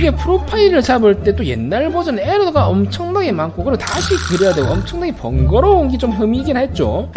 이게 프로파일을 잡을 때 또 옛날 버전 에러가 엄청나게 많고, 그리고 다시 그려야 되고 엄청나게 번거로운 게 좀 흠이긴 했죠.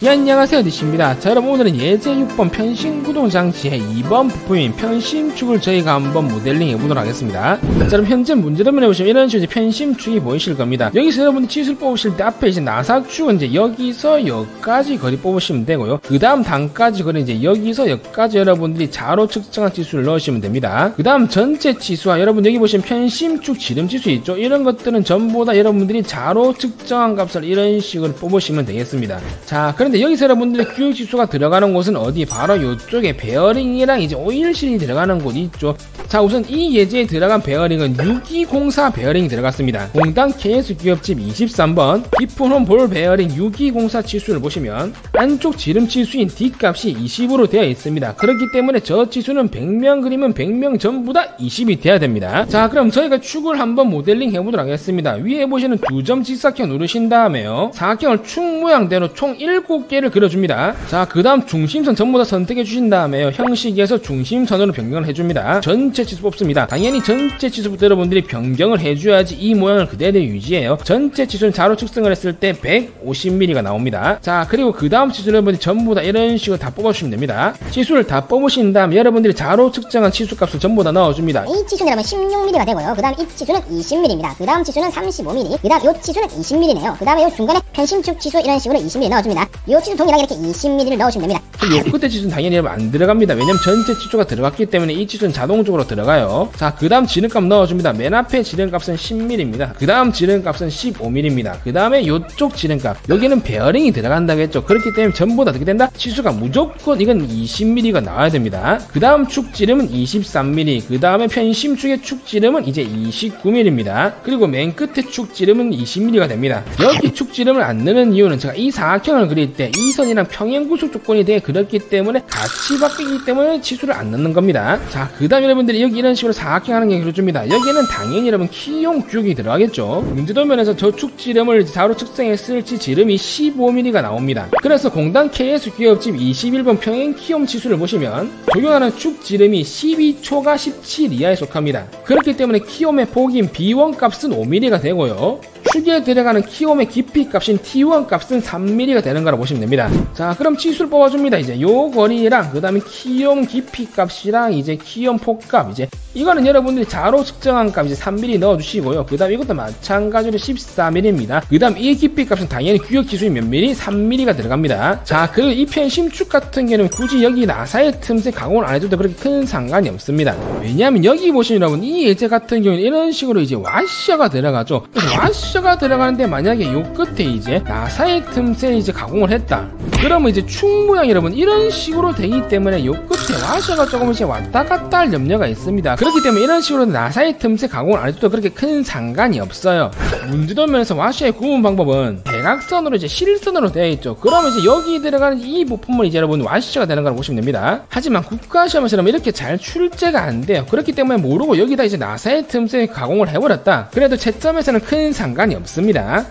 네, 안녕하세요, 디씨입니다. 자, 여러분, 오늘은 예제 6번 편심구동장치의 2번 부품인 편심축을 저희가 한번 모델링 해보도록 하겠습니다. 자, 그럼 현재 문제를 한번 해보시면 이런 식으로 이제 편심축이 보이실 겁니다. 여기서 여러분이 치수를 뽑으실 때 앞에 이제 나사축은 이제 여기서 여기까지 거리 뽑으시면 되고요. 그 다음 단까지 거리 이제 여기서 여기까지 여러분들이 자로 측정한 치수를 넣으시면 됩니다. 그 다음 전체 치수와 여러분 여기 보시면 편심축 지름치수 있죠? 이런 것들은 전부 다 여러분들이 자로 측정한 값을 이런 식으로 뽑으시면 되겠습니다. 자, 근데 여기서 여러분들의 규격지수가 들어가는 곳은 어디? 바로 요쪽에 베어링이랑 이제 오일실이 들어가는 곳이 있죠. 자, 우선 이 예제에 들어간 베어링은 6204 베어링이 들어갔습니다. 공단 KS규격집 23번 비프홈 볼 베어링 6204 치수를 보시면 안쪽 지름 치수인 D값이 20으로 되어 있습니다. 그렇기 때문에 저 치수는 100명 그림은 100명 전부 다 20이 돼야 됩니다. 자, 그럼 저희가 축을 한번 모델링 해보도록 하겠습니다. 위에 보시는 두 점 직사각 누르신 다음에요, 사각형을 축 모양대로 총 7개를 그려줍니다. 자, 그 다음 중심선 전부 다 선택해 주신 다음에요, 형식에서 중심선으로 변경을 해줍니다. 전체 치수 뽑습니다. 당연히 전체 치수부터 여러분들이 변경을 해줘야지 이 모양을 그대로 유지해요. 전체 치수는 자로 측정을 했을 때 150mm가 나옵니다. 자, 그리고 그 다음 치수는 여러분들이 전부 다 이런 식으로 다 뽑아주시면 됩니다. 치수를 다 뽑으신 다음에 여러분들이 자로 측정한 치수 값을 전부 다 넣어줍니다. A 치수는 여러분 16mm가 되고요, 그 다음 이 치수는 20mm입니다. 그 다음 치수는 35mm, 그 다음 이 치수는 20mm네요. 그 다음에 이 중간에 편심축 치수 이런 식으로 20mm 넣어줍니다. 요 치수 동일하게 이렇게 20mm를 넣으시면 됩니다. 요 끝에 치수는 당연히 안 들어갑니다. 왜냐면 전체 치수가 들어갔기 때문에 이 치수는 자동적으로 들어가요. 자, 그 다음 지름값 넣어줍니다. 맨 앞에 지름값은 10mm입니다. 그 다음 지름값은 15mm입니다. 그 다음에 요쪽 지름값, 여기는 베어링이 들어간다고 했죠. 그렇기 때문에 전부 다 어떻게 된다? 치수가 무조건 이건 20mm가 나와야 됩니다. 그 다음 축지름은 23mm, 그 다음에 편심축의 축지름은 이제 29mm입니다. 그리고 맨 끝에 축지름은 20mm가 됩니다. 여기 축지름을 안 넣는 이유는 제가 이 사각형을 그릴 때 이 선이랑 평행구축 조건이 되게 그렸기 때문에 같이 바뀌기 때문에 치수를 안 넣는 겁니다. 자, 그 다음 여러분들이 여기 이런 식으로 사각형 하는 게 그려줍니다. 여기는 당연히 여러분 키용 규격이 들어가겠죠. 문제도면에서 저축 지름을 자로 측정했을지 지름이 15mm가 나옵니다. 그래서 공단 KS규격집 21번 평행 키용 치수를 보시면 적용하는 축 지름이 12초가 17 이하에 속합니다. 그렇기 때문에 키움의 폭인 B1 값은 5mm가 되고요, 축에 들어가는 키움의 깊이 값인 T1 값은 3mm가 되는 거라고 보시면 됩니다. 자, 그럼 치수를 뽑아줍니다. 이제 요 거리랑 그 다음에 키움 깊이 값이랑 이제 키움 폭값, 이제 이거는 여러분들이 자로 측정한 값 이제 3mm 넣어주시고요. 그 다음 이것도 마찬가지로 14mm입니다. 그 다음 이 깊이 값은 당연히 규격 지수인 몇 mm? 3mm가 들어갑니다. 자, 그리고 이 편심축 같은 경우는 굳이 여기 나사의 틈새 가공을 안 해줘도 그렇게 큰 상관이 없습니다. 왜냐하면 여기 보시면 여러분 이 예제 같은 경우는 이런 식으로 이제 와셔가 들어가죠. 와셔가 들어가는데 만약에 요 끝에 이제 나사의 틈새 이제 가공을 했다. 그러면 이제 축 모양 여러분 이런 식으로 되기 때문에 요 끝에 와셔가 조금씩 왔다 갔다 할 염려가 있습니다. 그렇기 때문에 이런 식으로 나사의 틈새 가공을 안 해도 그렇게 큰 상관이 없어요. 문제도면에서 와셔의 구분 방법은 대각선으로 이제 실선으로 되어 있죠. 그러면 이제 여기 들어가는 이 부품은 이제 여러분 와셔가 되는 걸 보시면 됩니다. 하지만 국가시험에서 이렇게 잘 출제가 안 돼요. 그렇기 때문에 모르고 여기다 이제 나사의 틈새 가공을 해버렸다. 그래도 채점에서는 큰 상관이 없습니다.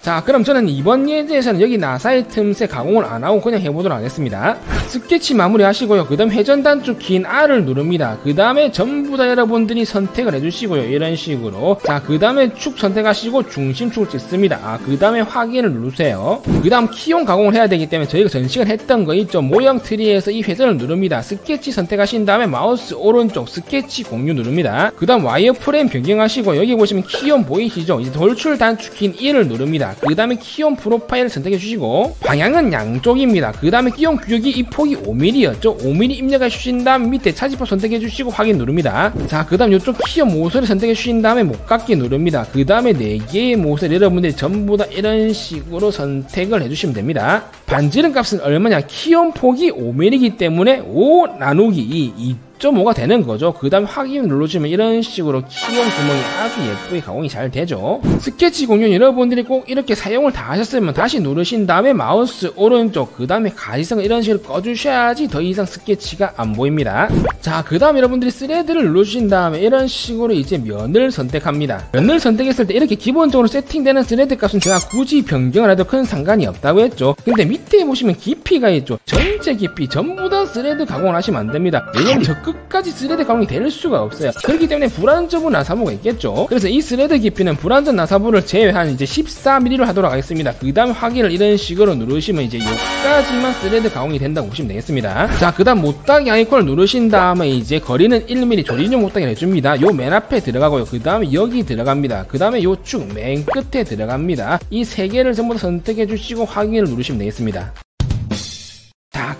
자, 그럼 저는 이번 예제에서는 여기 나사의 틈새 가공을 안하고 그냥 해보도록 하겠습니다. 스케치 마무리 하시고요, 그 다음 회전단 쪽 긴 R을 누릅니다. 그 다음에 전부 다 여러분들이 선택을 해주시고요, 이런 식으로. 자, 그 다음에 축 선택하시고 중심축을 찍습니다. 그 다음에 확인을 누르세요. 그 다음 키용 가공을 해야 되기 때문에 저희가 전시간 했던 거 있죠, 모형 트리에서 이 회전을 누릅니다. 스케치 선택하신 다음에 마우스 오른쪽 스케치 공유 누릅니다. 그 다음 와이어 프레임 변경하시고 여기 보시면 키용 보이시죠? 이제 돌출 단축 긴 1을 누릅니다. 그 다음에 키움 프로파일을 선택해 주시고 방향은 양쪽입니다. 그 다음에 키움 규격이 이 폭이 5mm였죠 5mm 입력해 주신 다음 밑에 차지법 선택해 주시고 확인 누릅니다. 자, 그 다음 이쪽 키움 모서를 선택해 주신 다음에 목깎기 누릅니다. 그 다음에 4개의 모서를 여러분들이 전부 다 이런 식으로 선택을 해주시면 됩니다. 반지름 값은 얼마냐, 키움 폭이 5mm이기 때문에 5 나누기 2 6.5가 되는 거죠. 그 다음에 확인 눌러주면 이런 식으로 키용 구멍이 아주 예쁘게 가공이 잘 되죠. 스케치 공유 여러분들이 꼭 이렇게 사용을 다 하셨으면 다시 누르신 다음에 마우스 오른쪽, 그 다음에 가시성을 이런 식으로 꺼주셔야지 더 이상 스케치가 안 보입니다. 자, 그 다음 여러분들이 스레드를 눌러주신 다음에 이런 식으로 이제 면을 선택합니다. 면을 선택했을 때 이렇게 기본적으로 세팅되는 스레드 값은 제가 굳이 변경을 해도 큰 상관이 없다고 했죠. 근데 밑에 보시면 깊이가 있죠. 전체 깊이 전부 다 스레드 가공을 하시면 안 됩니다. 왜냐면 저 끝까지 스레드 가공이 될 수가 없어요. 그렇기 때문에 불안전분 나사부가 있겠죠. 그래서 이 스레드 깊이는 불안전 나사부를 제외한 이제 14mm로 하도록 하겠습니다. 그 다음 확인을 이런 식으로 누르시면 이제 여기까지만 스레드 가공이 된다고 보시면 되겠습니다. 자, 그 다음 못따기 아이콘을 누르신 다음에 이제 거리는 1mm 조립용 못따기를 해줍니다. 요 맨 앞에 들어가고요. 그 다음에 여기 들어갑니다. 그 다음에 요 축 맨 끝에 들어갑니다. 이 세 개를 전부 다 선택해 주시고 확인을 누르시면 되겠습니다.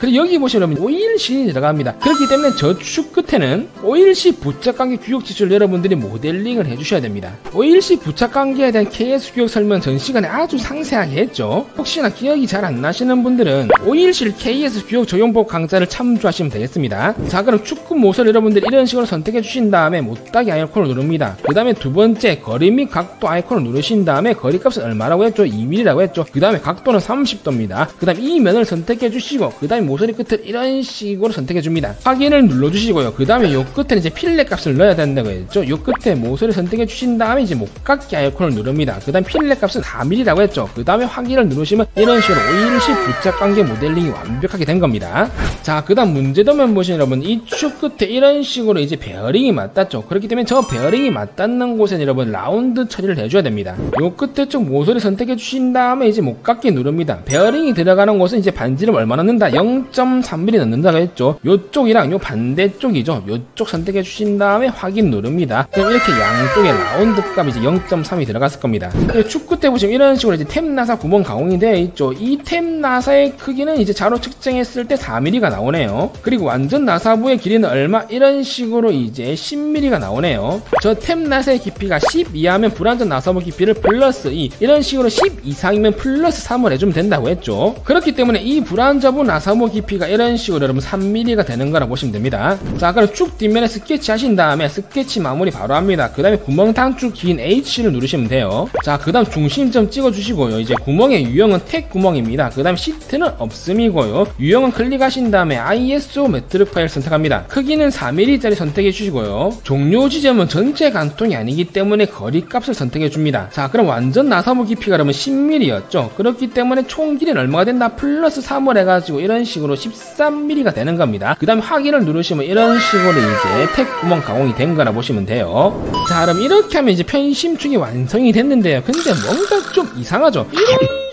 그리고 여기 보시면 오일신이 들어갑니다. 그렇기 때문에 저 축 끝에는 오일시 부착관계 규격 지출 여러분들이 모델링을 해주셔야 됩니다. 오일시 부착관계에 대한 KS 규격 설명 전 시간에 아주 상세하게 했죠. 혹시나 기억이 잘 안 나시는 분들은 오일실 KS 규격 적용법 강좌를 참조하시면 되겠습니다. 자, 그럼 축구 모서를 여러분들이 이런 식으로 선택해 주신 다음에 못따기 아이콘을 누릅니다. 그 다음에 두 번째 거리 및 각도 아이콘을 누르신 다음에 거리값은 얼마라고 했죠? 2mm라고 했죠. 그 다음에 각도는 30도입니다. 그 다음에 이 면을 선택해 주시고 그 다음에 모서리 끝을 이런 식으로 선택해줍니다. 확인을 눌러주시고요. 그 다음에 요 끝에 이제 필렛 값을 넣어야 된다고 했죠. 요 끝에 모서리 선택해주신 다음에 이제 못깎기 아이콘을 누릅니다. 그 다음 필렛 값은 4mm라고 했죠. 그 다음에 확인을 누르시면 이런 식으로 오일시 부착관계 모델링이 완벽하게 된 겁니다. 자, 그 다음 문제도면 보시면 여러분 이 축 끝에 이런 식으로 이제 베어링이 맞닿죠. 그렇기 때문에 저 베어링이 맞닿는 곳에 여러분 라운드 처리를 해줘야 됩니다. 요 끝에 쪽 모서리 선택해주신 다음에 이제 못깎기 누릅니다. 베어링이 들어가는 곳은 이제 반지름 얼마 넣는다? 0.3mm 넣는다고 했죠. 요쪽이랑 요 반대쪽이죠. 요쪽 선택해 주신 다음에 확인 누릅니다. 그럼 이렇게 양쪽에 라운드 값이 이제 0.3이 들어갔을 겁니다. 축 끝에 보시면 이런 식으로 이제 탭 나사 구멍 가공이 되어 있죠. 이 탭 나사의 크기는 이제 자로 측정했을 때 4mm가 나오네요. 그리고 완전 나사부의 길이는 얼마? 이런 식으로 이제 10mm가 나오네요. 저 탭 나사의 깊이가 10 이하면 불완전 나사부 깊이를 플러스 2, 이런 식으로 10 이상이면 플러스 3을 해주면 된다고 했죠. 그렇기 때문에 이 불완전부 나사부 깊이가 이런 식으로 여러분 3mm가 되는 거라고 보시면 됩니다. 자, 그럼 쭉 뒷면에 스케치 하신 다음에 스케치 마무리 바로 합니다. 그 다음에 구멍 단축 긴 H를 누르시면 돼요. 자, 그 다음 중심점 찍어주시고요. 이제 구멍의 유형은 택 구멍입니다. 그 다음 시트는 없음이고요. 유형은 클릭하신 다음에 ISO 매트릭 파일 선택합니다. 크기는 4mm짜리 선택해 주시고요. 종료 지점은 전체 간통이 아니기 때문에 거리값을 선택해 줍니다. 자, 그럼 완전 나사부 깊이가 그러면 10mm였죠. 그렇기 때문에 총 길이는 얼마가 된다? 플러스 3을 해가지고 이런 식으로 13mm가 되는 겁니다. 그 다음에 확인을 누르시면 이런 식으로 이제 택 구멍 가공이 된 거라 보시면 돼요. 자, 그럼 이렇게 하면 이제 편심축이 완성이 됐는데요. 근데 뭔가 좀 이상하죠? 이런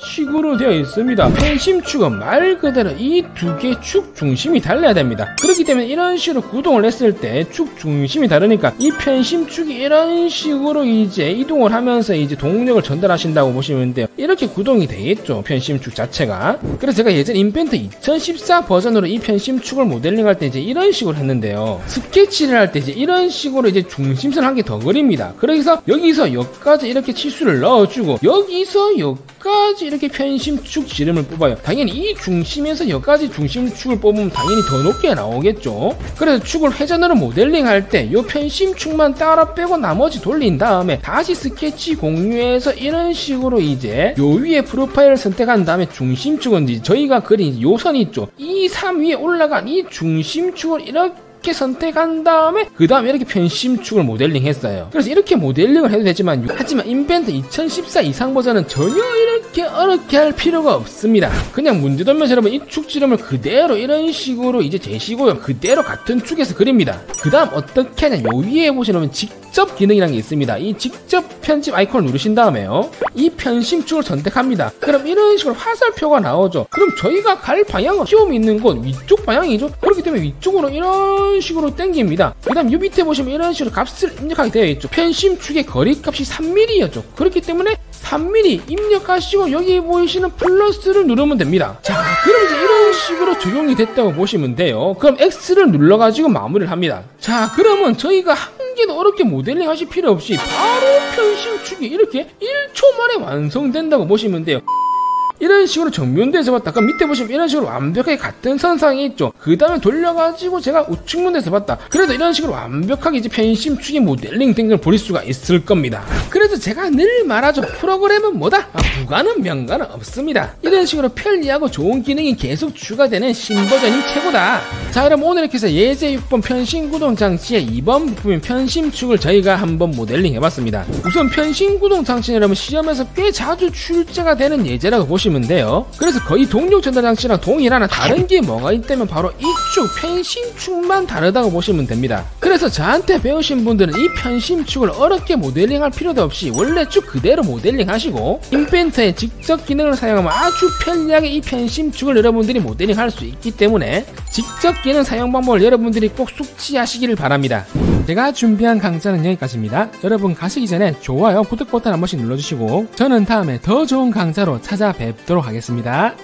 식으로 되어 있습니다. 편심축은 말 그대로 이 두 개의 축 중심이 달라야 됩니다. 그렇기 때문에 이런 식으로 구동을 했을 때 축 중심이 다르니까 이 편심축이 이런 식으로 이제 이동을 하면서 이제 동력을 전달하신다고 보시면 돼요. 이렇게 구동이 되겠죠, 편심축 자체가. 그래서 제가 예전 인벤터 2014 버전으로 이 편심축을 모델링 할 때 이제 이런 식으로 했는데요. 스케치를 할 때 이제 이런 식으로 이제 중심선 한 개 더 그립니다. 그래서 여기서 여기까지 이렇게 치수를 넣어주고 여기서 여기까지 이렇게 편심축 지름을 뽑아요. 당연히 이 중심에서 여기까지 중심축을 뽑으면 당연히 더 높게 나오겠죠. 그래서 축을 회전으로 모델링할 때 이 편심축만 따라 빼고 나머지 돌린 다음에 다시 스케치 공유해서 이런 식으로 이제 요 위에 프로파일을 선택한 다음에 중심축은 이제 저희가 그린 요선이 있죠. 이 3 위에 올라간 이 중심축을 이렇게 선택한 다음에 그 다음에 이렇게 편심축을 모델링 했어요. 그래서 이렇게 모델링을 해도 되지만 하지만 인벤터 2014 이상 버전은 전혀 이렇게 어렵게 할 필요가 없습니다. 그냥 문제되면 여러분 이 축 지름을 그대로 이런 식으로 이제 재시고요. 그대로 같은 축에서 그립니다. 그 다음 어떻게 하냐, 요 위에 보시면 직접 기능이라는 게 있습니다. 이 직접 편집 아이콘을 누르신 다음에요, 이 편심축을 선택합니다. 그럼 이런 식으로 화살표가 나오죠. 그럼 저희가 갈 방향은 시험 있는 곳 위쪽 방향이죠. 그렇기 때문에 위쪽으로 이런 식으로 당깁니다. 그 다음 이 밑에 보시면 이런 식으로 값을 입력하게 되어 있죠. 편심축의 거리값이 3mm였죠. 그렇기 때문에 3mm 입력하시고 여기 보이시는 플러스를 누르면 됩니다. 자, 그럼 이제 이런 식으로 적용이 됐다고 보시면 돼요. 그럼 X를 눌러가지고 마무리를 합니다. 자, 그러면 저희가 한 개도 어렵게 모델링 하실 필요 없이 바로 편심축이 이렇게 1초 만에 완성된다고 보시면 돼요. 이런 식으로 정면대에서 봤다. 아까 밑에 보시면 이런 식으로 완벽하게 같은 선상이 있죠. 그 다음에 돌려가지고 제가 우측면대에서 봤다. 그래서 이런 식으로 완벽하게 이제 편심축의 모델링 등을 보실 수가 있을 겁니다. 그래서 제가 늘 말하죠. 프로그램은 뭐다? 부가는 명가는 없습니다. 이런 식으로 편리하고 좋은 기능이 계속 추가되는 신버전이 최고다. 자, 그럼 오늘 이렇게 해서 예제 6번 편심구동장치의 2번 부품인 편심축을 저희가 한번 모델링 해봤습니다. 우선 편심구동장치는 여러분 시험에서 꽤 자주 출제가 되는 예제라고 보시면 돼요. 그래서 거의 동력 전달장치랑 동일하나 다른 게 뭐가 있다면 바로 이축 편심축만 다르다고 보시면 됩니다. 그래서 저한테 배우신 분들은 이 편심축을 어렵게 모델링할 필요도 없이 원래 쭉 그대로 모델링 하시고 인벤터의 직접 기능을 사용하면 아주 편리하게 이 편심축을 여러분들이 모델링 할 수 있기 때문에 직접 기능 사용 방법을 여러분들이 꼭 숙지하시기를 바랍니다. 제가 준비한 강좌는 여기까지입니다. 여러분 가시기 전에 좋아요, 구독 버튼 한 번씩 눌러주시고 저는 다음에 더 좋은 강좌로 찾아뵙도록 하겠습니다.